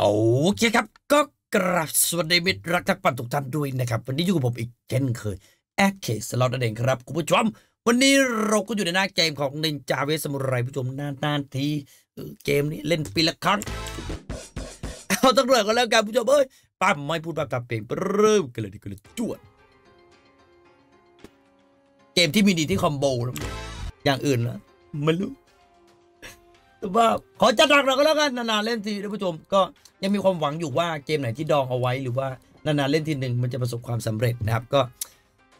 โอเคครับก็กราบสวัสดีมิตรรักทักปันทุกท่านด้วยนะครับวันนี้อยู่กับผมอีกเช่นเคยแอคเคสสล็อตนั่นเองครับคุณผู้ชมวันนี้เราก็อยู่ในหน้าเกมของนินจาเวสซามูไรผู้ชมนานทีเกมนี้เล่นปีละครั้งเอาตั้งแต่ก็แล้วกันผู้ชมเอ้ยป้าไม่พูดป้าตับเปลี่ยนเริ่มกันเลยดีกันเลยจวดเกมที่มีดีที่คอมโบอย่างอื่นนะไม่รู้แต่ว่าขอจัดหนักหน่อยก็แล้วกันนานๆเล่นทีท่านผู้ชมก็ยังมีความหวังอยู่ว่าเกมไหนที่ดองเอาไว้หรือว่านานๆเล่นทีหนึ่งมันจะประสบความสำเร็จนะครับก็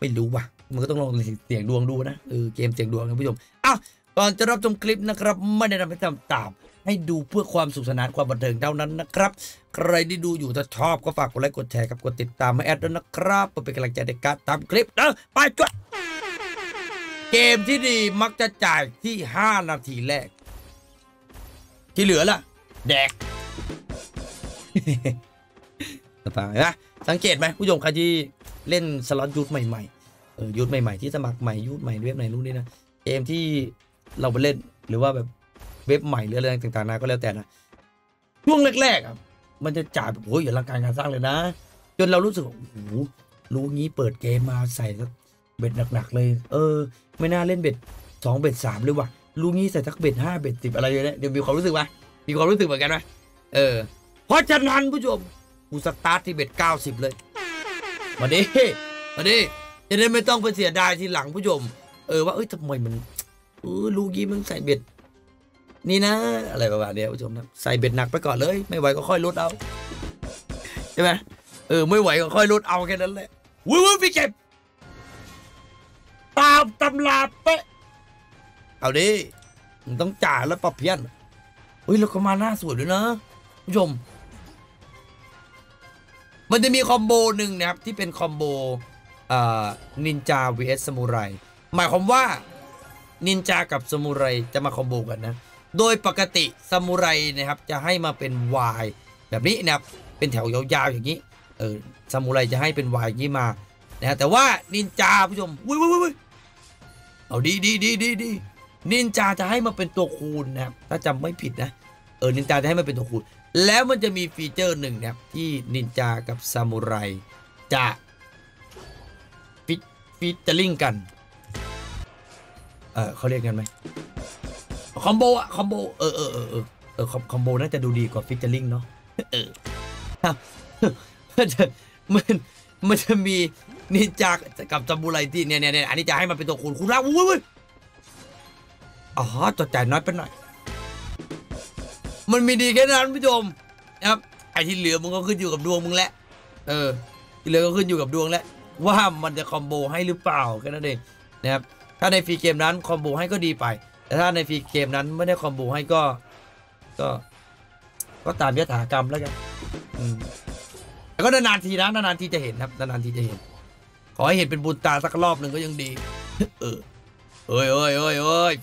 ไม่รู้ว่ะมันก็ต้องลองเสียงดวงดูนะเกมเสียงดวงนะผู้ชมอ้าวก่อนจะรับชมคลิปนะครับไม่แนะนำให้ทำตามให้ดูเพื่อความสุขสนานความบันเทิงเท่านั้นนะครับใครที่ดูอยู่ถ้าชอบก็ฝากกดไลค์กดแชร์กับกดติดตามมาแอดด้วยนะครับเพื่อเป็นกำลังใจในการทำคลิปนะไปจ้ะเกมที่ดีมักจะจ่ายที่5นาทีแรกที่เหลือล่ะแดกฟังนะสังเกตไหมผู้ชมใครที่เล่นสล็อตยุทธใหม่ๆยุทธใหม่ๆที่สมัครใหม่ยุทธใหม่เว็บไหนรู้นี่นะเกมที่เราไปเล่นหรือว่าแบบเว็บใหม่หรืออะไรต่างๆนะก็แล้วแต่นะช่วงแรกๆอ่ะมันจะจ่ายแบบโอ้ยอยู่ร่างกายการสร้างเลยนะจนเรารู้สึกโอ้โหรู้งี้เปิดเกมมาใส่เบ็ดหนักๆเลยไม่น่าเล่นเบ็ด2เบ็ด3เลยว่ะรู้งี้ใส่ทักเบ็ด5เบ็ด10อะไรอย่างเงี้ยเดี๋ยวมีความรู้สึกไหมมีความรู้สึกเหมือนกันไหมเพราะฉะนั้นผู้ชมกูสตาร์ทที่เบ็ด90เลยมาดิจะได้ไม่ต้องไปเสียดายทีหลังผู้ชมว่าทำไมมันรู้งี้มันใส่เบ็ดนี่นะอะไรประมาณนี้ผู้ชมนะใส่เบ็ดหนักไปก่อนเลยไม่ไหวก็ค่อยลดเอาใช่ไหมไม่ไหวก็ค่อยลดเอาแค่นั้นแหละวู้พี่เก็บตามตำราเป๊ะเอาดิมันต้องจ่ายแล้วปรับเพี้ยนเราก็มาหน้าสวยด้วยนะผู้ชมมันจะมีคอมโบหนึ่งนะครับที่เป็นคอมโบนินจา vs ซามูไรหมายความว่านินจากับซามูไรจะมาคอมโบกันนะโดยปกติซามูไรนะครับจะให้มาเป็น Y แบบนี้นะครับเป็นแถวยาวๆอย่างนี้ซามูไรจะให้เป็น Y อย่างนี้มานะแต่ว่านินจาผู้ชมวุ้ยเอาดีนินจาจะให้มาเป็นตัวคูณนะครับถ้าจำไม่ผิดนะนินจาจะให้มาเป็นตัวคูณแล้วมันจะมีฟีเจอร์หนึ่งนะครับที่นินจากับซามูไรจะฟีเจอริ่งกันเขาเรียกกันไหมคอมโบอะคอมโบคอมโบน่าจะดูดีกว่าฟีเจอริ่งเนาะมันจะมีนินจากับซามูไรที่เนี่ยอันนี้จะให้มาเป็นตัวคูณรักอ๋อจดจ่ายน้อยไปหน่อยมันมีดีแค่นั้นผู้ชมนะครับไอ้ที่เหลือมันก็ขึ้นอยู่กับดวงมึงแหละที่เหลือก็ขึ้นอยู่กับดวงแหละว่ามันจะคอมโบให้หรือเปล่าแค่นั้นเองนะครับถ้าในฟรีเกมนั้นคอมโบให้ก็ดีไปแต่ถ้าในฟรีเกมนั้นไม่ได้คอมโบให้ก็ตามยถากรรมแล้วกันแต่ก็นานๆทีนะนานๆทีจะเห็นครับนานๆทีจะเห็นขอให้เห็นเป็นบุญตาสักรอบหนึ่งก็ยังดีเอ้ย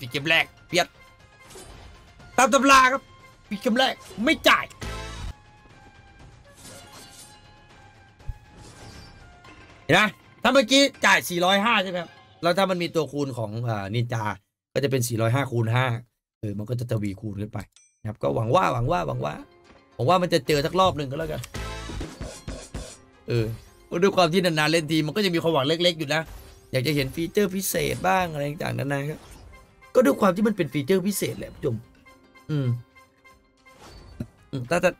ฟรีเกมแรกเปียดตามตำราครับปีกำแรกไม่จ่ายเห็นไหมถ้าเมื่อกี้จ่าย405ใช่ไหมครับแล้วถ้ามันมีตัวคูณของนินจาก็จะเป็น405คูณ5มันก็จะทวีคูณขึ้นไปนะครับก็หวังว่ามันจะเจอสักรอบหนึ่งก็แล้วกันด้วยความที่นานๆเล่นทีมันก็จะมีความหวังเล็กๆอยู่นะอยากจะเห็นฟีเจอร์พิเศษบ้างอะไรต่างๆนานาครับก็ด้วยความที่มันเป็นฟีเจอร์พิเศษแหละผู้ชม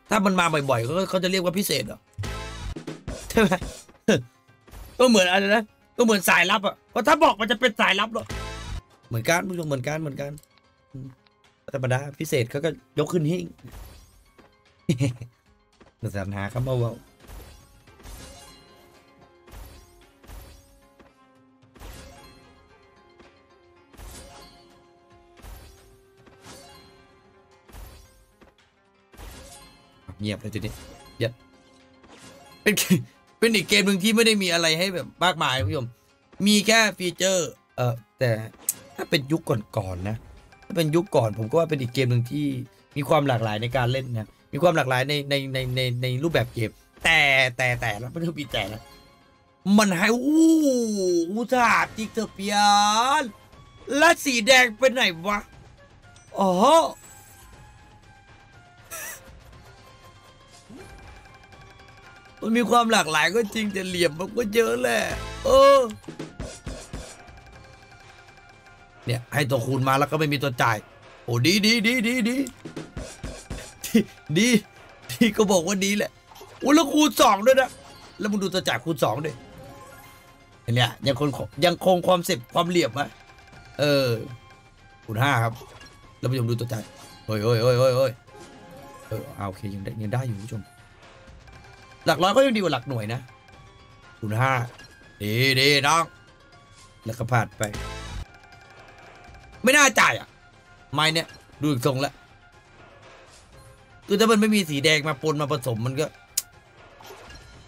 ถ้ามันมาบ่อยๆเขาจะเรียกว่าพิเศษเหรอใช่ไหมก็เหมือนอะไรนะก็เหมือนสายลับอ่ะเพราะถ้าบอกมันจะเป็นสายลับหรอเหมือนกันผู้ชมเหมือนกันธรรมดาพิเศษเขาก็ยกขึ้นหิ้งสรรหาคำเอาเงียบเลยจุดนี้ยัดเป็นอีกเกมหนึ่งที่ไม่ได้มีอะไรให้แบบมากมายผู้ชมมีแค่ฟีเจอร์แต่ถ้าเป็นยุคก่อนๆนะถ้าเป็นยุคก่อนผมก็ว่าเป็นอีกเกมหนึ่งที่มีความหลากหลายในการเล่นนะมีความหลากหลายในรูปแบบเกมแต่แล้วไม่ต้องปีแต่นะมันให้อู้สาดจิกเตอร์เปียนและสีแดงเป็นไหนวะอ๋อ มันมีความหลากหลายก็จริงแต่เหลี่ยมมันก็เยอะแหละเนี่ยให้ตัวคูณมาแล้วก็ไม่มีตัวจ่ายโอ้ดีก็บอกว่าดีแหละโอ้แล้วคูณสองด้วยนะแล้วมึงดูตัวจ่ายคูณสองด้วยเนี่ยยังคงความเสพความเหลี่ยมไหมคูณห้าครับแล้วผู้ชมดูตัวจ่ายโอ้ยโอเคยังได้อยู่ผู้ชมหลักร้อยก็ยังดีกว่าหลักหน่วยนะคูณห้าดีน้องแล้วก็ผ่านไปไม่น่าจ่ายอ่ะไม่เนี่ยดูอีกทรงละคือถ้ามันไม่มีสีแดงมาปนมาผสมมันก็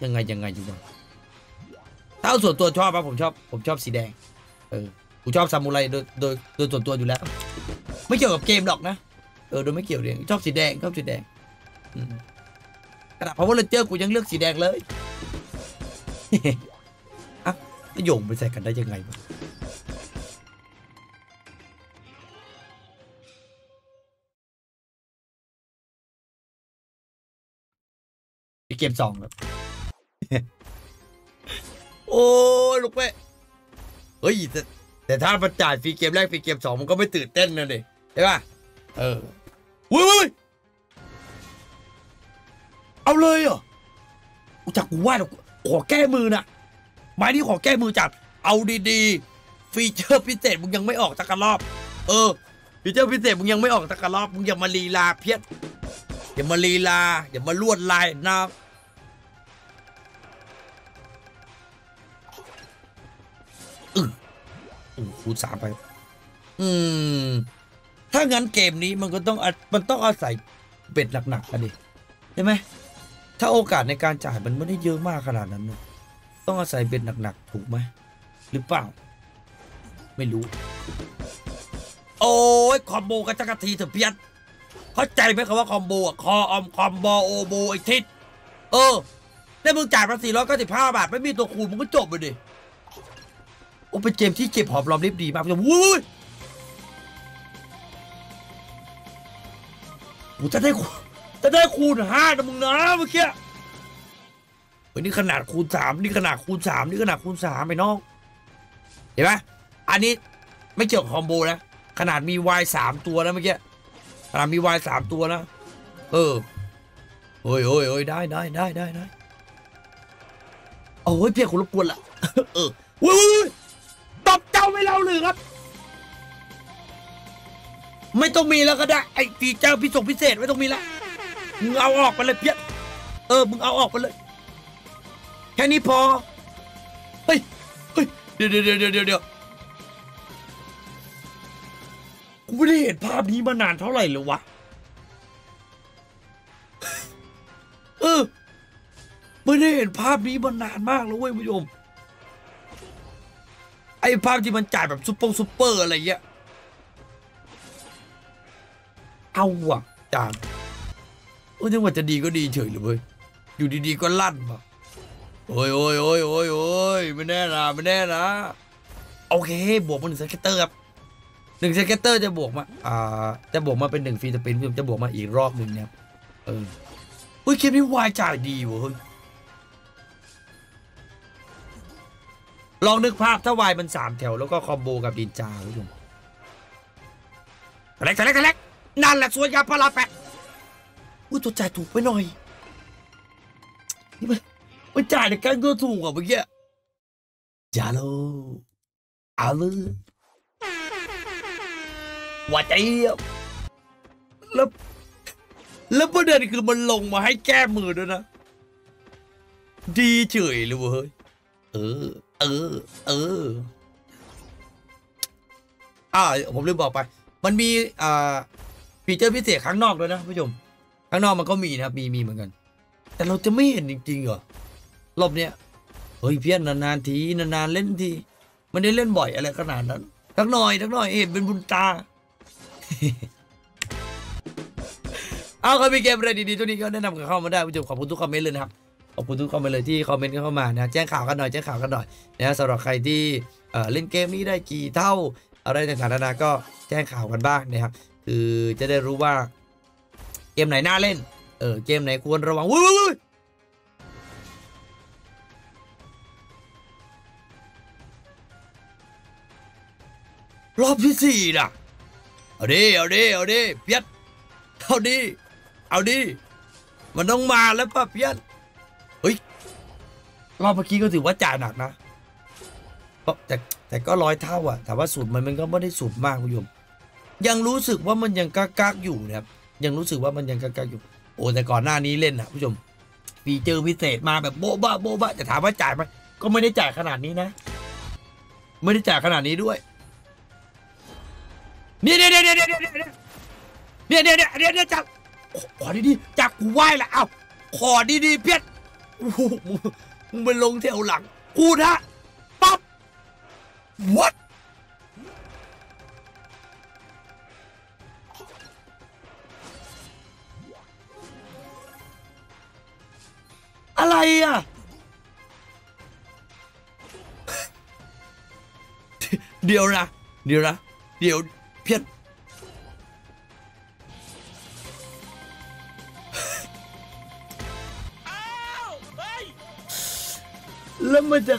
ยังไงจริงๆถ้าส่วนตัวชอบป่ะผมชอบสีแดงผมชอบซามูไรโดยส่วนตัวอยู่แล้วไม่เกี่ยวกับเกมหรอกนะโดยไม่เกี่ยวเลยชอบสีแดงขนาด Power Ranger กูยังเลือกสีแดงเลยอ่ะโยงไปใส่กันได้ยังไงบ้างเกมสองแบบโอ้ลูกเป๊ะเฮ้ยแต่ถ้ามันจ่ายฟรีเกมแรกฟรีเกมสองมันก็ไม่ตื่นเต้นนะดิใช่ป่ะวุ้ยเอาเลยเหรอจากกูว่าขอแก้มือนะไม้นี้ขอแก้มือจัดเอาดีๆฟีเจอร์พิเศษมึงยังไม่ออกสักรอบฟีเจอร์พิเศษมึงยังไม่ออกสักรอบมึงอย่ามาลีลาเพี้ยนอย่ามาลีลาอย่ามาลวดลายนะคูณสามไปถ้างั้นเกมนี้มันต้องอาศัยเบ็ดหนักๆกันดิใช่ไหมถ้าโอกาสในการจ่ายมันไม่ได้เยอะมากขนาดนั้นต้องอาศัยเบ็ดหนักๆถูกไหมหรือเปล่าไม่รู้โอ้ยคอมโบกระจักกะทีเถอะเพี้ยนเข้าใจไหมคำว่าคอมโบคออมคอมโบโอโบไอทิศได้มึงจ่ายมา495 บาทไม่มีตัวคูณมึงก็จบไปดิโอ้เป็นเกมที่เก็บหอมรอมริบดีมากเลยวุ้ยกูจะได้คูณห้านะมึงนะเมื่อกี้นี่ขนาดคูณสามนี่ขนาดคูณสามนี่ขนาดคูณสามไปน้องเห็นไหมอันนี้ไม่เกี่ยวกับคอมโบนะขนาดมี Y 3ตัวนะเมื่อกี้ขนาดมี Y 3ตัวนะโอ้ยได้โอ้ยเพี้ยคุณรบกวนละวุ้ยตบเจ้าไม่เล่าเลยครับไม่ต้องมีแล้วก็ได้ไอ้ฟีเจอร์พิเศษไม่ต้องมีแล้วมึงเอาออกไปเลยเพี้ยมึงเอาออกไปเลยแค่นี้พอเฮ้ยเดี๋ยวกูไม่ได้เห็นภาพนี้มานานเท่าไหร่เลยวะไม่ได้เห็นภาพนี้มานานมากแล้วเว้ยผู้ชมไอ้ภาพที่มันจ่ายแบบซุปเปอร์อะไรเงี้ยเอาว่ะจานจังหวะจะดีก็ดีเฉยเลยเว้ยอยู่ดีๆก็ลั่นป่ะโอ้ยไม่แน่นะโอเคบวกมา1สเก็ตเตอร์ครับ1สเก็ตเตอร์จะบวกมาเป็น1ฟรีสปินจะบวกมาอีกรอบหนึ่งเนี่ยอุ้ยเกมนี้วายจ่ายดีเว้ยลองนึกภาพถ้าวายมัน3แถวแล้วก็คอมโบกับดินจาผู้ชมแรกนั่นแหละสวยงามพลาแปะตัวจ่ายถูกไปหน่อยนี่มันจ่ายในการก็ถูกอ่ะเมื่อกี้จ้าโลเอาเลยว่าใจแล้วประเด็นคือมันลงมาให้แก้มือด้วยนะดีเฉยเลยเว้ยผมลืมบอกไปมันมีฟีเจอร์พิเศษข้างนอกด้วยนะผู้ชมข้างนอกมันก็มีนะครับมีเหมือนกันแต่เราจะไม่เห็นจริงๆเหรอรอบเนี้ยเฮ้ยเพี้ยนนานเล่นทีมันได้เล่นบ่อยอะไรขนาดนั้นทักหน่อยเห็นเป็นบุญตา เอาก็มีเกมอะไรดีๆตัวนี้ก็แนะนำกันเข้ามาได้ผู้ชมขอบคุณทุกคอมเมนต์เลยนะครับขอบคุณทุกคอมเมนต์เลยที่คอมเมนต์เข้ามานะแจ้งข่าวกันหน่อยนะสำหรับใครที่เล่นเกมนี้ได้กี่เท่าอะไรต่างๆนานาก็แจ้งข่าวกันบ้างนะครับคือจะได้รู้ว่าเกมไหนน่าเล่น เกมไหนควรระวังวุ้ยรอบที่สี่นะเอาดิเอาดิเอาดิเพี้ยนเอาดิเอาดิมันต้องมาแล้วป่ะเพี้ยนเฮ้ยรอบเมื่อกี้ก็ถือว่าจ่ายหนักนะแต่ก็ร้อยเท่าอ่ะแต่ว่าสูตรมันก็ไม่ได้สูตรมากคุณผู้ชมยังรู้สึกว่ามันยังกักอยู่นะครับยังรู้สึกว่ามันยังกักอยู่โอ้แต่ก่อนหน้านี้เล่นนะผู้ชมฟีเจอร์พิเศษมาแบบโบ๊ะบ้าโบ๊ะบ้าจะถามว่าจ่ายไหมก็ไม่ได้จ่ายขนาดนี้นะไม่ได้จ่ายขนาดนี้ด้วยเนี่ยจับขอดีๆจับกูไหวละเอ้าขอดีๆเพี้ยนโอ้โหมึงไปลงแถวหลังกูนะปั๊บวัดอะไรอ่ะเดี๋ยวเพี้ยนแล้วมันจ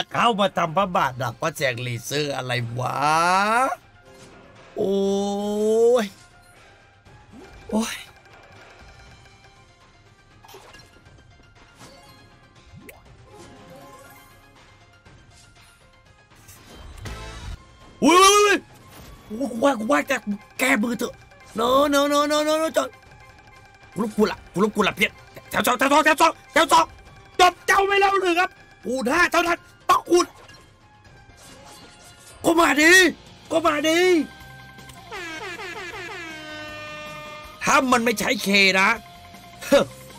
ะเข้ามาทำพระบาทดักว่าแจกเลเซอร์อะไรวะโอ้ยโอ้ยว่าจะแก้มือเถอะโน้โน้โน้โน้โน้จบกูลุกกูละเพี้ยนแถวสองจบเจ้าไม่เล่าหรือครับอูดห้าเท่านั้นต้องอูดก็มาดีถ้ามันไม่ใช้เคนะ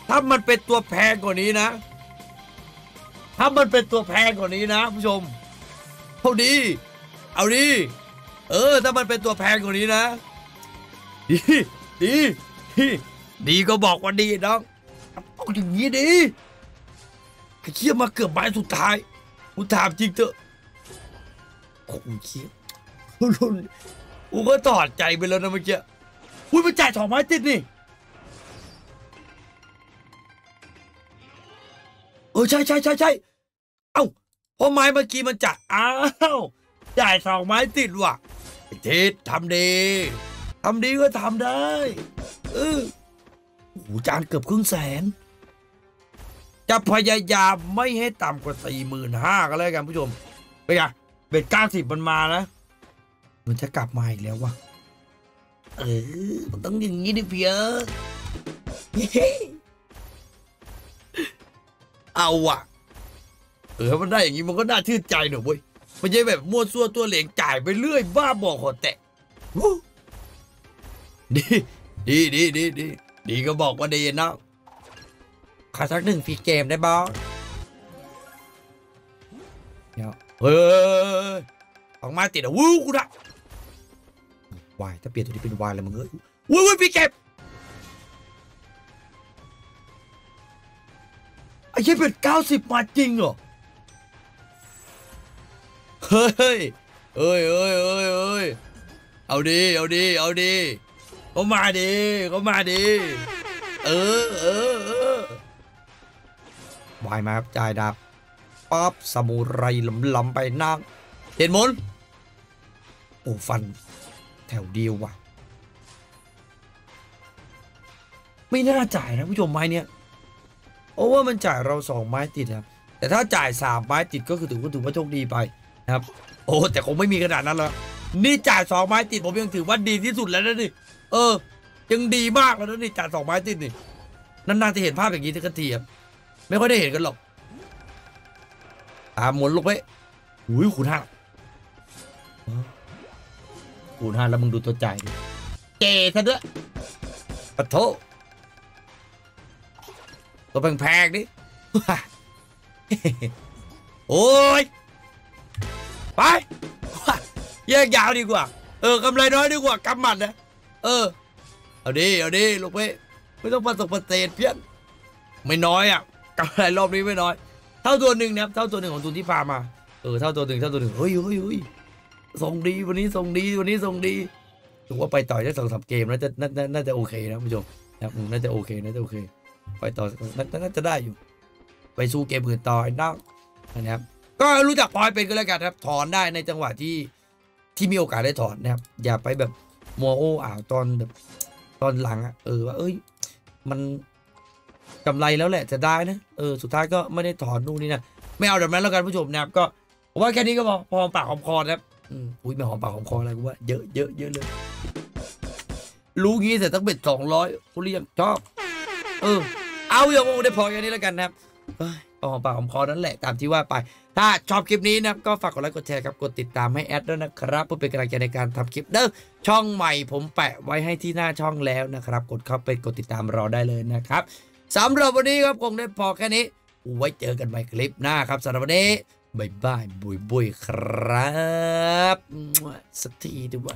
ถ้ามันเป็นตัวแพงกว่านี้นะผู้ชมเอาดีถ้ามันเป็นตัวแพงกว่านี้นะดีก็บอกว่าดีน้องเอาอย่างนี้ดีไอ้เขี้ยมาเกือบใบสุดท้ายกูถามจริงเถอะโอ้ยเขี้ยรุ่นกูก็ถอดใจไปแล้วนะเมื่อกี้อุ้ยมันจ่าย2 ไม้ติดนี่ใช่เอ้าเพราะไม้เมื่อกี้มันจ่ายอ้าวจ่าย2 ไม้ติดว่ะเทศทำดีก็ทำได้โอ้จานเกือบครึ่งแสนจะพยายามไม่ให้ต่ำกว่า 45,000 ก็แล้วกันผู้ชมเป็นไงเบ็ด90มันมานะมันจะกลับมาอีกแล้ววะมันต้องอย่างนี้ดิเพียเอาว่ะมันได้อย่างนี้มันก็น่าชื่นใจหน่อยเว้ยไม่ใช่แบบมั่วซั่วตัวเหลงจ่ายไปเรื่อยบ้าบอกขอแตะดีก็บอกว่าดีนะขอสัก1ฟรีเกมได้บอสออกมาติดอะวู้กูนะวายถ้าเปลี่ยนตัวนี้เป็นวายเลยมึงเอ้ยวู้ฟรีเกมไอ้เหี้ยเป็น90มาจริงเหรอเฮ้ยเอาดีก็มาดีวายมาครับจ่ายดาบป๊อบสมุไรล้ำไปนั่งเห็นมนโอ้ฟันแถวเดียวว่ะไม่น่าจ่ายนะผู้ชมไม้เนี่ยเพราะว่ามันจ่ายเรา2 ไม้ติดครับแต่ถ้าจ่าย3 ไม้ติดก็คือถือว่าโชคดีไปครับโอ้แต่คงไม่มีขนาดนั้นแล้วนี่จ่าย2 ไม้ติดผมยังถือว่าดีที่สุดแล้วนะนี่ยังดีมากแล้วนะนี่จ่าย2 ไม้ติดนี่นานๆจะเห็นภาพอย่างนี้สักทีครับไม่ค่อยได้เห็นกันหรอกหมุนลงไปอุ้ยคูณห้าแล้วมึงดูตัวใจเก๋ซะด้วยปะโถตัวแพงๆนี่โอ้ยไปแยกยาวดีกว่ากำไรน้อยดีกว่ากำหมัดนะเอาดิลูกเว้ยไม่ต้องประเสริฐเพี้ยนไม่น้อยอ่ะกำไรรอบนี้ไม่น้อยเท่าตัวหนึ่งนะครับเท่าตัวหนึ่งของตัวที่พามาเท่าตัวหนึ่งเฮ้ยส่งดีวันนี้ถือว่าไปต่อได้2-3 เกมแล้วน่าจะโอเคนะผู้ชม นะครับน่าจะโอเคน่าจะโอเคไปต่อน่าจะได้อยู่ไปสู้เกมอื่นต่อไอ้น้องนะครับก็รู้จักพลอยเป็นก็แล้วกันครับถอนได้ในจังหวะที่มีโอกาสได้ถอนนะครับอย่าไปแบบมัวโอ้อ่าวตอนแบบตอนหลังอ่ะว่ามันกำไรแล้วแหละจะได้นะสุดท้ายก็ไม่ได้ถอนนู่นนี่นะไม่เอาแบบนั้นแล้วกันผู้ชมนะครับก็ผมว่าแค่นี้ก็พอปากหอมคอนะครับอุ้ยไม่หอมปากหอมคออะไรกูว่าเยอะเลยรู้งี้เสร็จตั้งเบ็ด200เขาเรียกชอบเอาอย่างงงได้พอแค่นี้แล้วกันนะครับก็หอมปากหอมคอนั่นแหละตามที่ว่าไปถ้าชอบคลิปนี้นะครับก็ฝากกดไลค์กดแชร์ครับกดติดตามให้แอดด้วยนะครับเพื่อเป็นกำลังใจในการทำคลิปเด้อช่องใหม่ผมแปะไว้ให้ที่หน้าช่องแล้วนะครับกดเข้าไปกดติดตามรอได้เลยนะครับสำหรับวันนี้ครับคงได้พอแค่นี้ไว้เจอกันใหม่คลิปหน้าครับสำหรับวันนี้บ๊ายบายบุยครับสักทีดูว่า